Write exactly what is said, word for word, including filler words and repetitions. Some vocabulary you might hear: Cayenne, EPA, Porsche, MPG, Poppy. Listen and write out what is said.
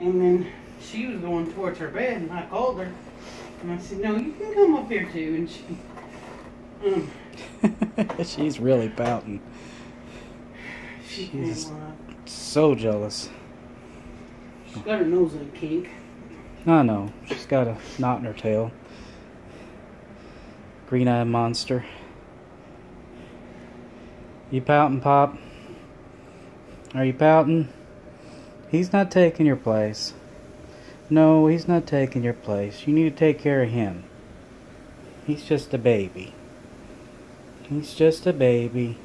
And then she was going towards her bed, and I called her, and I said, "No, you can come up here too." And she, um, she's really pouting. She She's so jealous. She's got her nose in a kink. I know. She's got a knot in her tail. Green-eyed monster. You pouting, Pop? Are you pouting? He's not taking your place. No, he's not taking your place. You need to take care of him. He's just a baby. He's just a baby.